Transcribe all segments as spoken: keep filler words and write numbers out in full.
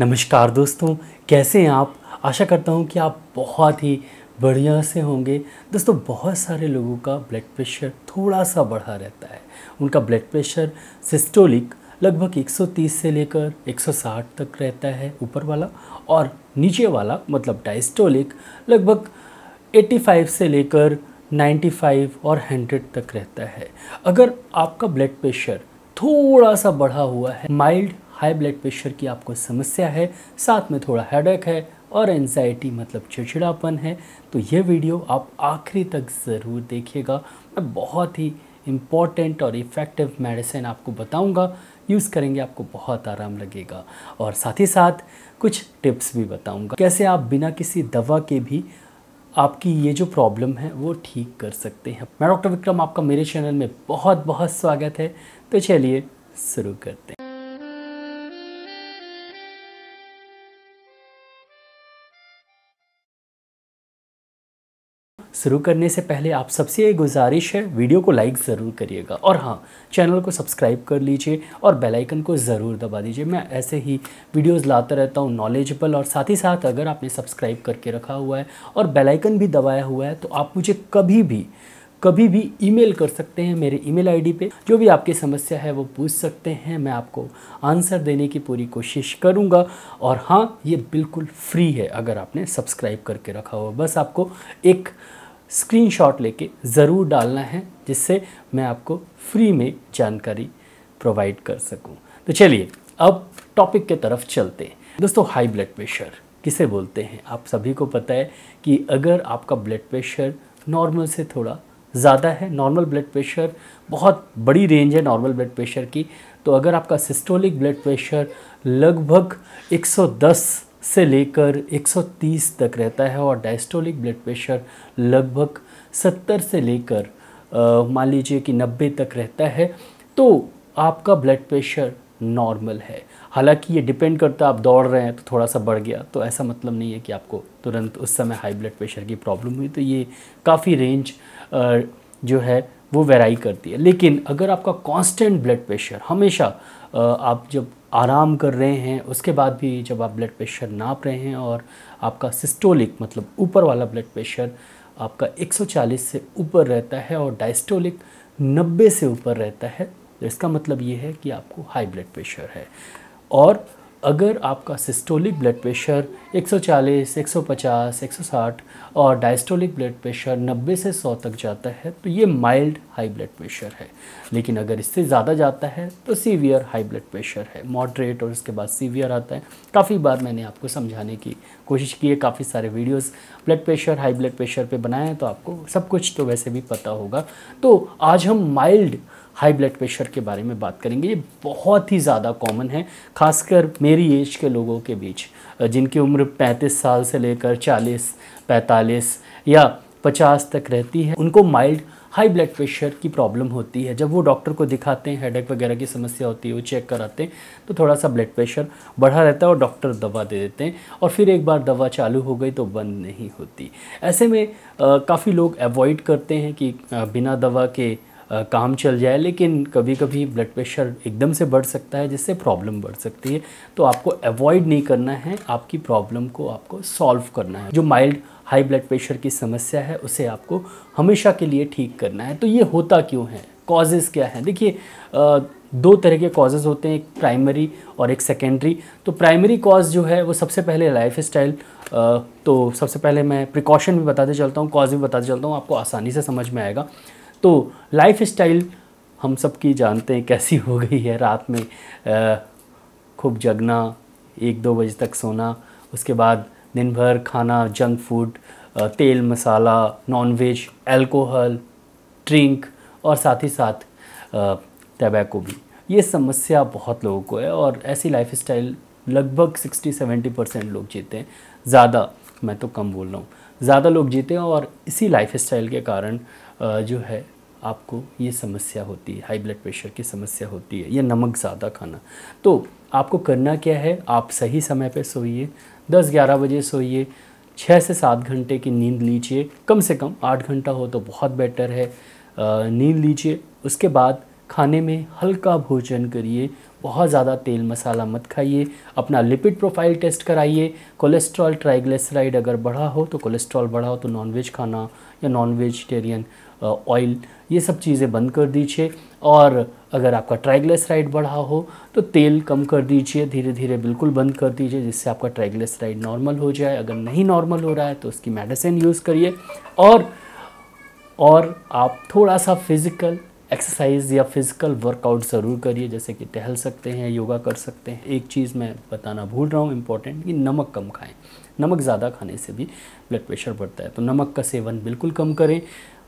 नमस्कार दोस्तों, कैसे हैं आप। आशा करता हूं कि आप बहुत ही बढ़िया से होंगे। दोस्तों, बहुत सारे लोगों का ब्लड प्रेशर थोड़ा सा बढ़ा रहता है। उनका ब्लड प्रेशर सिस्टोलिक लगभग एक सौ तीस से लेकर एक सौ साठ तक रहता है ऊपर वाला, और नीचे वाला मतलब डायस्टोलिक लगभग पचासी से लेकर पचानवे और सौ तक रहता है। अगर आपका ब्लड प्रेशर थोड़ा सा बढ़ा हुआ है, माइल्ड हाई ब्लड प्रेशर की आपको समस्या है, साथ में थोड़ा हेडेक है और एंजाइटी मतलब चिड़चिड़ापन है, तो ये वीडियो आप आखिरी तक ज़रूर देखिएगा। मैं बहुत ही इम्पॉर्टेंट और इफ़ेक्टिव मेडिसिन आपको बताऊंगा, यूज़ करेंगे आपको बहुत आराम लगेगा, और साथ ही साथ कुछ टिप्स भी बताऊंगा कैसे आप बिना किसी दवा के भी आपकी ये जो प्रॉब्लम है वो ठीक कर सकते हैं। मैं डॉक्टर विक्रम, आपका मेरे चैनल में बहुत बहुत स्वागत है। तो चलिए शुरू करते हैं। शुरू करने से पहले आप सबसे ये गुजारिश है, वीडियो को लाइक ज़रूर करिएगा, और हाँ, चैनल को सब्सक्राइब कर लीजिए और बेल आइकन को ज़रूर दबा दीजिए। मैं ऐसे ही वीडियोस लाता रहता हूँ नॉलेजेबल, और साथ ही साथ अगर आपने सब्सक्राइब करके रखा हुआ है और बेल आइकन भी दबाया हुआ है तो आप मुझे कभी भी कभी भी ईमेल कर सकते हैं मेरे ईमेल आईडी पे। जो भी आपकी समस्या है वो पूछ सकते हैं, मैं आपको आंसर देने की पूरी कोशिश करूंगा। और हाँ, ये बिल्कुल फ्री है अगर आपने सब्सक्राइब करके रखा हुआ। बस आपको एक स्क्रीनशॉट लेके ज़रूर डालना है, जिससे मैं आपको फ्री में जानकारी प्रोवाइड कर सकूं। तो चलिए अब टॉपिक के तरफ चलते हैं। दोस्तों, हाई ब्लड प्रेशर किसे बोलते हैं? आप सभी को पता है कि अगर आपका ब्लड प्रेशर नॉर्मल से थोड़ा ज़्यादा है, नॉर्मल ब्लड प्रेशर बहुत बड़ी रेंज है नॉर्मल ब्लड प्रेशर की, तो अगर आपका सिस्टोलिक ब्लड प्रेशर लगभग एक सौ दस से लेकर एक सौ तीस तक रहता है और डायस्टोलिक ब्लड प्रेशर लगभग सत्तर से लेकर मान लीजिए कि नब्बे तक रहता है, तो आपका ब्लड प्रेशर नॉर्मल है। हालांकि ये डिपेंड करता है, आप दौड़ रहे हैं तो थोड़ा सा बढ़ गया, तो ऐसा मतलब नहीं है कि आपको तुरंत उस समय हाई ब्लड प्रेशर की प्रॉब्लम हुई। तो ये काफ़ी रेंज जो है वो वेराई करती है। लेकिन अगर आपका कांस्टेंट ब्लड प्रेशर हमेशा आप जब आराम कर रहे हैं उसके बाद भी जब आप ब्लड प्रेशर नाप रहे हैं और आपका सिस्टोलिक मतलब ऊपर वाला ब्लड प्रेशर आपका एक सौ चालीस से ऊपर रहता है और डायस्टोलिक नब्बे से ऊपर रहता है, तो इसका मतलब ये है कि आपको हाई ब्लड प्रेशर है। और अगर आपका सिस्टोलिक ब्लड प्रेशर एक सौ चालीस, एक सौ पचास, एक सौ साठ और डायस्टोलिक ब्लड प्रेशर नब्बे से सौ तक जाता है, तो ये माइल्ड हाई ब्लड प्रेशर है। लेकिन अगर इससे ज़्यादा जाता है तो सीवियर हाई ब्लड प्रेशर है। मॉडरेट और उसके बाद सीवियर आता है। काफ़ी बार मैंने आपको समझाने की कोशिश की है, काफ़ी सारे videos blood pressure, high blood pressure पे बनाए हैं, तो आपको सब कुछ तो वैसे भी पता होगा। तो आज हम माइल्ड हाई ब्लड प्रेशर के बारे में बात करेंगे। ये बहुत ही ज़्यादा कॉमन है, खासकर मेरी एज के लोगों के बीच, जिनकी उम्र पैंतीस साल से लेकर चालीस, पैंतालीस या पचास तक रहती है। उनको माइल्ड हाई ब्लड प्रेशर की प्रॉब्लम होती है। जब वो डॉक्टर को दिखाते हैं, हेडेक वगैरह की समस्या होती है, वो चेक कराते हैं तो थोड़ा सा ब्लड प्रेशर बढ़ा रहता है और डॉक्टर दवा दे देते हैं, और फिर एक बार दवा चालू हो गई तो बंद नहीं होती। ऐसे में काफ़ी लोग अवॉइड करते हैं कि आ, बिना दवा के आ, काम चल जाए, लेकिन कभी कभी ब्लड प्रेशर एकदम से बढ़ सकता है जिससे प्रॉब्लम बढ़ सकती है। तो आपको अवॉइड नहीं करना है, आपकी प्रॉब्लम को आपको सॉल्व करना है। जो माइल्ड हाई ब्लड प्रेशर की समस्या है उसे आपको हमेशा के लिए ठीक करना है। तो ये होता क्यों है, कॉजेज़ क्या हैं? देखिए, दो तरह के कॉजेज़ होते हैं, एक प्राइमरी और एक सेकेंडरी। तो प्राइमरी कॉज जो है वो सबसे पहले लाइफ स्टाइल, तो सबसे पहले मैं प्रिकॉशन भी बताते चलता हूँ, कॉज भी बताते चलता हूँ, आपको आसानी से समझ में आएगा। तो लाइफ स्टाइल हम सब की जानते हैं कैसी हो गई है, रात में खूब जगना, एक दो बजे तक सोना, उसके बाद दिन भर खाना, जंक फूड, तेल मसाला, नॉनवेज, अल्कोहल, ड्रिंक और साथ ही साथ टबैको भी। ये समस्या बहुत लोगों को है और ऐसी लाइफ स्टाइल लगभग साठ सत्तर परसेंट लोग जीते हैं, ज़्यादा, मैं तो कम बोल रहा हूँ, ज़्यादा लोग जीते हैं। और इसी लाइफ स्टाइल के कारण जो है आपको ये समस्या होती है, हाई ब्लड प्रेशर की समस्या होती है, या नमक ज़्यादा खाना। तो आपको करना क्या है, आप सही समय पे सोइए, दस ग्यारह बजे सोइए, छः से सात घंटे की नींद लीजिए, कम से कम आठ घंटा हो तो बहुत बेटर है, नींद लीजिए। उसके बाद खाने में हल्का भोजन करिए, बहुत ज़्यादा तेल मसाला मत खाइए, अपना लिपिड प्रोफाइल टेस्ट कराइए। कोलेस्ट्रॉल ट्राइग्लिसराइड अगर बढ़ा हो तो कोलेस्ट्रॉल बढ़ा हो तो नॉनवेज खाना या नॉन वेजिटेरियन ऑयल ये सब चीज़ें बंद कर दीजिए, और अगर आपका ट्राइग्लिसराइड बढ़ा हो तो तेल कम कर दीजिए, धीरे धीरे बिल्कुल बंद कर दीजिए, जिससे आपका ट्राइग्लिसराइड नॉर्मल हो जाए। अगर नहीं नॉर्मल हो रहा है तो उसकी मेडिसिन यूज़ करिए, और और आप थोड़ा सा फिज़िकल एक्सरसाइज या फिज़िकल वर्कआउट ज़रूर करिए, जैसे कि टहल सकते हैं, योगा कर सकते हैं। एक चीज़ मैं बताना भूल रहा हूँ इम्पॉर्टेंट, कि नमक कम खाएं। नमक ज़्यादा खाने से भी ब्लड प्रेशर बढ़ता है, तो नमक का सेवन बिल्कुल कम करें,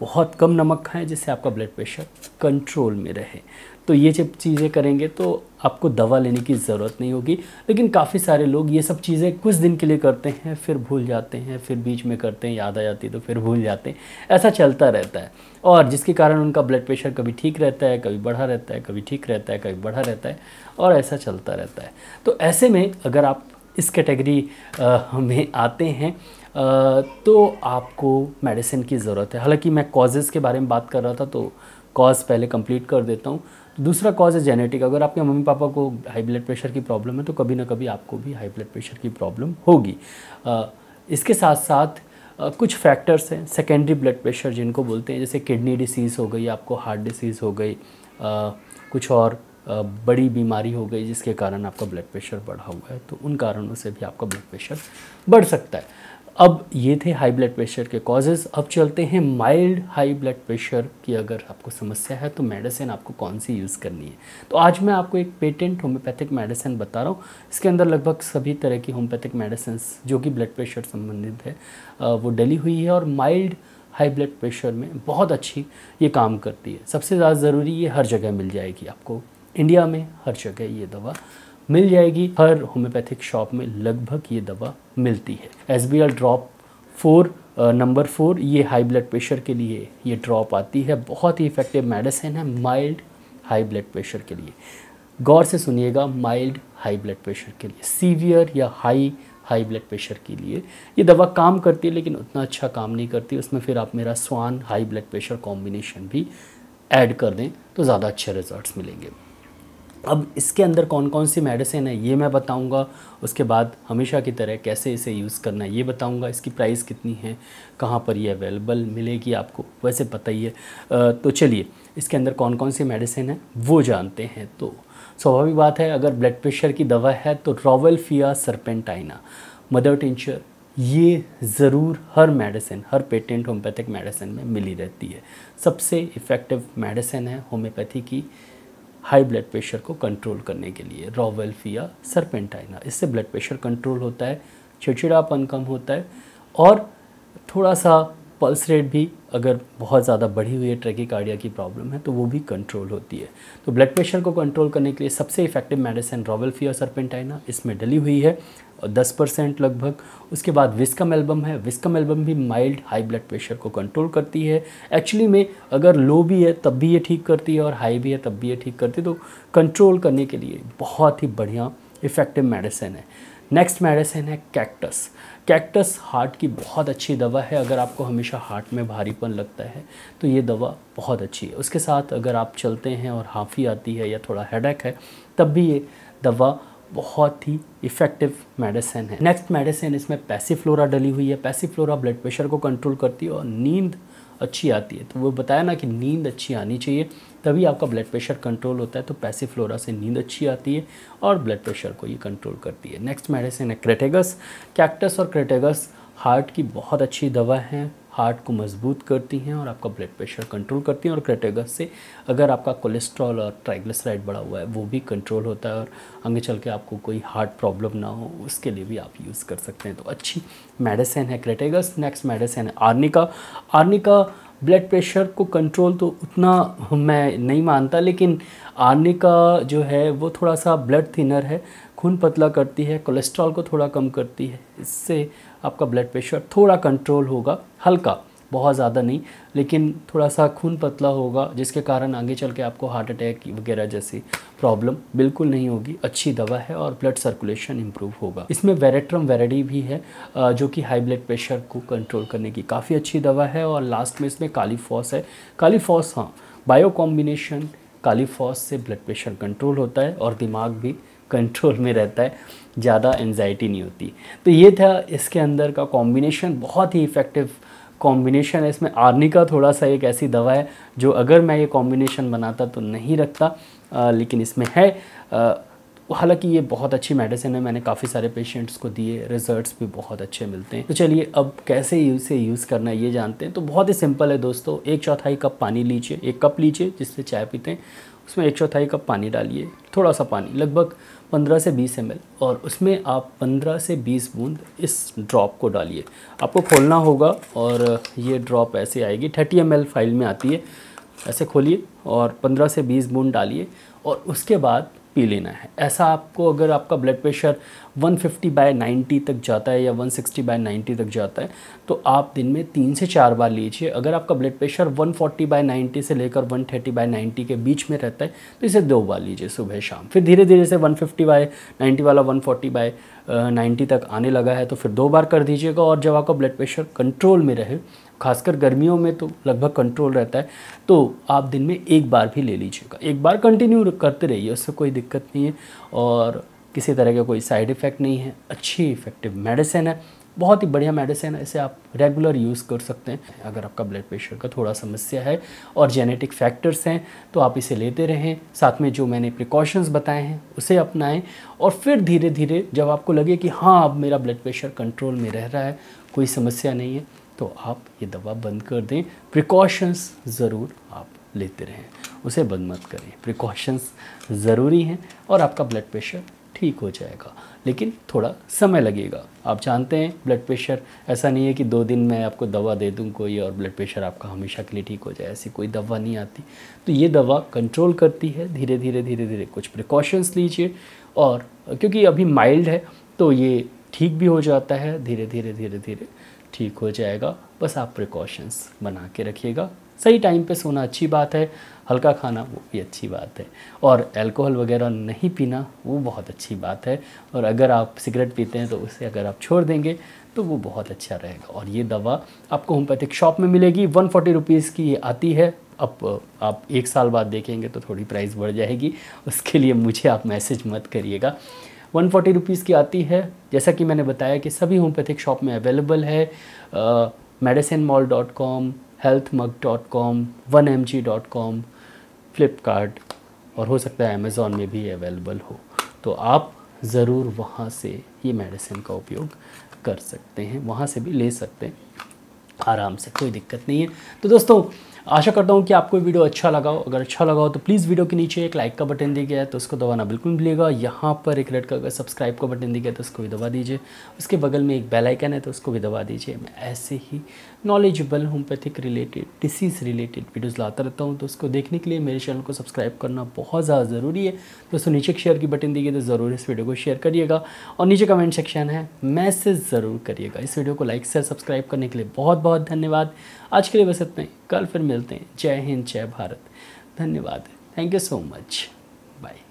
बहुत कम नमक खाएं, जिससे आपका ब्लड प्रेशर कंट्रोल में रहे। तो ये जब चीज़ें करेंगे तो आपको दवा लेने की ज़रूरत नहीं होगी। लेकिन काफ़ी सारे लोग ये सब चीज़ें कुछ दिन के लिए करते हैं, फिर भूल जाते हैं, फिर बीच में करते हैं, याद आ जाती है तो फिर भूल जाते हैं, ऐसा चलता रहता है, और जिसके कारण उनका ब्लड प्रेशर कभी ठीक रहता है, कभी बढ़ा रहता है, कभी ठीक रहता है, कभी बढ़ा रहता है, और ऐसा चलता रहता है। तो ऐसे में अगर आप इस कैटेगरी में आते हैं तो आपको मेडिसिन की ज़रूरत है। हालांकि मैं कॉजेज़ के बारे में बात कर रहा था, तो कॉज पहले कंप्लीट कर देता हूँ। दूसरा कॉज है जेनेटिक। अगर आपके मम्मी पापा को हाई ब्लड प्रेशर की प्रॉब्लम है तो कभी ना कभी आपको भी हाई ब्लड प्रेशर की प्रॉब्लम होगी। इसके साथ साथ कुछ फैक्टर्स हैं सेकेंडरी ब्लड प्रेशर जिनको बोलते हैं, जैसे किडनी डिसीज़ हो गई, आपको हार्ट डिसीज़ हो गई, कुछ और बड़ी बीमारी हो गई जिसके कारण आपका ब्लड प्रेशर बढ़ा हुआ है, तो उन कारणों से भी आपका ब्लड प्रेशर बढ़ सकता है। अब ये थे हाई ब्लड प्रेशर के कॉजेज़। अब चलते हैं माइल्ड हाई ब्लड प्रेशर की अगर आपको समस्या है तो मेडिसिन आपको कौन सी यूज़ करनी है। तो आज मैं आपको एक पेटेंट होम्योपैथिक मेडिसिन बता रहा हूँ। इसके अंदर लगभग सभी तरह की होम्योपैथिक मेडिसिन जो कि ब्लड प्रेशर संबंधित है वो डली हुई है, और माइल्ड हाई ब्लड प्रेशर में बहुत अच्छी ये काम करती है। सबसे ज़्यादा ज़रूरी ये हर जगह मिल जाएगी आपको, इंडिया में हर जगह ये दवा मिल जाएगी, हर होम्योपैथिक शॉप में लगभग ये दवा मिलती है। S B L drop four number four ये हाई ब्लड प्रेशर के लिए ये ड्रॉप आती है, बहुत ही इफ़ेक्टिव मेडिसिन है माइल्ड हाई ब्लड प्रेशर के लिए। गौर से सुनिएगा, माइल्ड हाई ब्लड प्रेशर के लिए, सीवियर या हाई हाई ब्लड प्रेशर के लिए ये दवा काम करती है, लेकिन उतना अच्छा काम नहीं करती। उसमें फिर आप मेरा स्वान हाई ब्लड प्रेशर कॉम्बिनेशन भी ऐड कर दें तो ज़्यादा अच्छे रिजल्ट्स मिलेंगे। अब इसके अंदर कौन कौन सी मेडिसिन है ये मैं बताऊंगा, उसके बाद हमेशा की तरह कैसे इसे यूज़ करना है ये बताऊंगा, इसकी प्राइस कितनी है, कहाँ पर ये अवेलेबल मिलेगी आपको, वैसे पता ही है। तो चलिए इसके अंदर कौन कौन सी मेडिसिन है वो जानते हैं। तो स्वाभाविक बात है अगर ब्लड प्रेशर की दवा है तो ट्रोवेलफिया सरपेंटाइना, मदर टिंचर, ये ज़रूर हर मेडिसिन, हर पेटेंट होम्योपैथिक मेडिसिन में मिली रहती है। सबसे इफ़ेक्टिव मेडिसिन है होम्योपैथी की हाई ब्लड प्रेशर को कंट्रोल करने के लिए, ट्रोवेलफिया सरपेंटाइना। इससे ब्लड प्रेशर कंट्रोल होता है, चिड़चिड़ापन कम होता है, और थोड़ा सा पल्स रेट भी अगर बहुत ज़्यादा बढ़ी हुई है, ट्रैकिकार्डिया की प्रॉब्लम है, तो वो भी कंट्रोल होती है। तो ब्लड प्रेशर को कंट्रोल करने के लिए सबसे इफेक्टिव मेडिसिन ट्रोवेलफिया सरपेंटाइना इसमें डली हुई है, और दस परसेंट लगभग। उसके बाद विस्कम एल्बम है, विस्कम एल्बम भी माइल्ड हाई ब्लड प्रेशर को कंट्रोल करती है। एक्चुअली में अगर लो भी है तब भी ये ठीक करती है, और हाई भी है तब भी ये ठीक करती है, तो कंट्रोल करने के लिए बहुत ही बढ़िया इफेक्टिव मेडिसिन है। नेक्स्ट मेडिसिन है कैक्टस। कैक्टस हार्ट की बहुत अच्छी दवा है, अगर आपको हमेशा हार्ट में भारीपन लगता है तो ये दवा बहुत अच्छी है। उसके साथ अगर आप चलते हैं और हांफी आती है या थोड़ा हेडेक है तब भी ये दवा बहुत ही इफ़ेक्टिव मेडिसिन है। नेक्स्ट मेडिसिन इसमें पैसिफ्लोरा डली हुई है, पैसिफ्लोरा ब्लड प्रेशर को कंट्रोल करती है और नींद अच्छी आती है। तो वो बताया ना कि नींद अच्छी आनी चाहिए तभी आपका ब्लड प्रेशर कंट्रोल होता है, तो पैसिफ्लोरा से नींद अच्छी आती है और ब्लड प्रेशर को ये कंट्रोल करती है। नेक्स्ट मेडिसिन है क्रेटेगस। कैक्टस और क्रेटेगस हार्ट की बहुत अच्छी दवा है, हार्ट को मजबूत करती हैं और आपका ब्लड प्रेशर कंट्रोल करती हैं, और क्रेटेगस से अगर आपका कोलेस्ट्रॉल और ट्राइग्लिसराइड बढ़ा हुआ है वो भी कंट्रोल होता है, और आगे चल के आपको कोई हार्ट प्रॉब्लम ना हो उसके लिए भी आप यूज़ कर सकते हैं। तो अच्छी मेडिसिन है क्रेटेगस। नेक्स्ट मेडिसिन है आर्निका। आर्निका ब्लड प्रेशर को कंट्रोल तो उतना मैं नहीं मानता, लेकिन आर्निका जो है वो थोड़ा सा ब्लड थिनर है, खून पतला करती है, कोलेस्ट्रॉल को थोड़ा कम करती है, इससे आपका ब्लड प्रेशर थोड़ा कंट्रोल होगा, हल्का, बहुत ज़्यादा नहीं, लेकिन थोड़ा सा खून पतला होगा, जिसके कारण आगे चल के आपको हार्ट अटैक वगैरह जैसी प्रॉब्लम बिल्कुल नहीं होगी। अच्छी दवा है और ब्लड सर्कुलेशन इम्प्रूव होगा। इसमें वैरेट्रम वैरेडी भी है जो कि हाई ब्लड प्रेशर को कंट्रोल करने की काफ़ी अच्छी दवा है। और लास्ट में इसमें कालीफॉस है। कालीफॉस हाँ बायो कॉम्बिनेशन कालीफॉस से ब्लड प्रेशर कंट्रोल होता है और दिमाग भी कंट्रोल में रहता है, ज़्यादा एंजाइटी नहीं होती। तो ये था इसके अंदर का कॉम्बिनेशन, बहुत ही इफ़ेक्टिव कॉम्बिनेशन है। इसमें आर्निका थोड़ा सा एक ऐसी दवा है जो अगर मैं ये कॉम्बिनेशन बनाता तो नहीं रखता, आ, लेकिन इसमें है। हालांकि ये बहुत अच्छी मेडिसिन है, मैंने काफ़ी सारे पेशेंट्स को दिए, रिजल्ट्स भी बहुत अच्छे मिलते हैं। तो चलिए अब कैसे इसे यूज़ करना है ये जानते हैं। तो बहुत ही सिंपल है दोस्तों, एक चौथाई कप पानी लीजिए, एक कप लीजिए जिससे चाय पीते हैं, उसमें एक चौथाई कप पानी डालिए, थोड़ा सा पानी लगभग पंद्रह से बीस एम एल, और उसमें आप पंद्रह से बीस बूंद इस ड्रॉप को डालिए। आपको खोलना होगा और ये ड्रॉप ऐसे आएगी, तीस एम एल फाइल में आती है, ऐसे खोलिए और पंद्रह से बीस बूंद डालिए और उसके बाद पी लेना है। ऐसा आपको, अगर आपका ब्लड प्रेशर एक सौ पचास बाय नब्बे तक जाता है या एक सौ साठ बाय नब्बे तक जाता है तो आप दिन में तीन से चार बार लीजिए। अगर आपका ब्लड प्रेशर एक सौ चालीस बाय नब्बे से लेकर एक सौ तीस बाय नब्बे के बीच में रहता है तो इसे दो बार लीजिए, सुबह शाम। फिर धीरे धीरे से एक सौ पचास बाय नब्बे वाला एक सौ चालीस बाय नब्बे तक आने लगा है तो फिर दो बार कर दीजिएगा। और जब आपका ब्लड प्रेशर कंट्रोल में रहे, खासकर गर्मियों में तो लगभग कंट्रोल रहता है, तो आप दिन में एक बार भी ले लीजिएगा। एक बार कंटिन्यू करते रहिए, उससे कोई दिक्कत नहीं है और किसी तरह का कोई साइड इफ़ेक्ट नहीं है। अच्छी इफ़ेक्टिव मेडिसिन है, बहुत ही बढ़िया मेडिसिन है, इसे आप रेगुलर यूज़ कर सकते हैं। अगर आपका ब्लड प्रेशर का थोड़ा समस्या है और जेनेटिक फैक्टर्स हैं तो आप इसे लेते रहें, साथ में जो मैंने प्रिकॉशंस बताए हैं उसे अपनाएं, और फिर धीरे धीरे जब आपको लगे कि हाँ अब मेरा ब्लड प्रेशर कंट्रोल में रह रहा है, कोई समस्या नहीं है, तो आप ये दवा बंद कर दें। प्रिकॉशंस ज़रूर आप लेते रहें, उसे बंद मत करें, प्रिकॉशंस ज़रूरी हैं और आपका ब्लड प्रेशर ठीक हो जाएगा, लेकिन थोड़ा समय लगेगा। आप जानते हैं ब्लड प्रेशर ऐसा नहीं है कि दो दिन में आपको दवा दे दूं कोई और ब्लड प्रेशर आपका हमेशा के लिए ठीक हो जाए, ऐसी कोई दवा नहीं आती। तो ये दवा कंट्रोल करती है, धीरे धीरे धीरे धीरे कुछ प्रिकॉशंस लीजिए, और क्योंकि अभी माइल्ड है तो ये ठीक भी हो जाता है, धीरे धीरे धीरे धीरे ठीक हो जाएगा। बस आप प्रिकॉशंस बना के रखिएगा। सही टाइम पे सोना अच्छी बात है, हल्का खाना वो भी अच्छी बात है, और अल्कोहल वगैरह नहीं पीना वो बहुत अच्छी बात है। और अगर आप सिगरेट पीते हैं तो उसे अगर आप छोड़ देंगे तो वो बहुत अच्छा रहेगा। और ये दवा आपको होम्योपैथिक शॉप में मिलेगी, वन फोर्टी रुपीज़ की आती है। अब आप एक साल बाद देखेंगे तो थोड़ी प्राइस बढ़ जाएगी, उसके लिए मुझे आप मैसेज मत करिएगा। वन फोर्टी रुपीज़ की आती है, जैसा कि मैंने बताया कि सभी होम्योपैथिक शॉप में अवेलेबल है। Medicine mall dot com, health mug dot com, one M G dot com, Flipkart, और हो सकता है अमेज़ॉन में भी अवेलेबल हो, तो आप ज़रूर वहाँ से ये मेडिसिन का उपयोग कर सकते हैं, वहाँ से भी ले सकते हैं आराम से, कोई दिक्कत नहीं है। तो दोस्तों आशा करता हूँ कि आपको वीडियो अच्छा लगा हो। अगर अच्छा लगा हो तो प्लीज़ वीडियो के नीचे एक लाइक का बटन दिया गया है तो उसको दबाना बिल्कुल भूलिएगा। यहाँ पर एक रेड कलर का सब्सक्राइब का बटन दिया गया है तो उसको भी दबा दीजिए। उसके बगल में एक बेल आइकन है तो उसको भी दबा दीजिए। मैं ऐसे ही knowledgeable homeopathic related, disease related videos लाता रहता हूँ, तो उसको देखने के लिए मेरे चैनल को सब्सक्राइब करना बहुत ज़्यादा ज़रूरी है। दोस्तों नीचे शेयर की बटन दी गई तो ज़रूर इस वीडियो को शेयर करिएगा, और नीचे कमेंट सेक्शन है, मैसेज ज़रूर करिएगा। इस वीडियो को लाइक से सब्सक्राइब करने के लिए बहुत बहुत धन्यवाद। आज के लिए बस इतना ही, कल फिर मिलते हैं। जय हिंद, जय भारत, धन्यवाद, thank you so much, bye.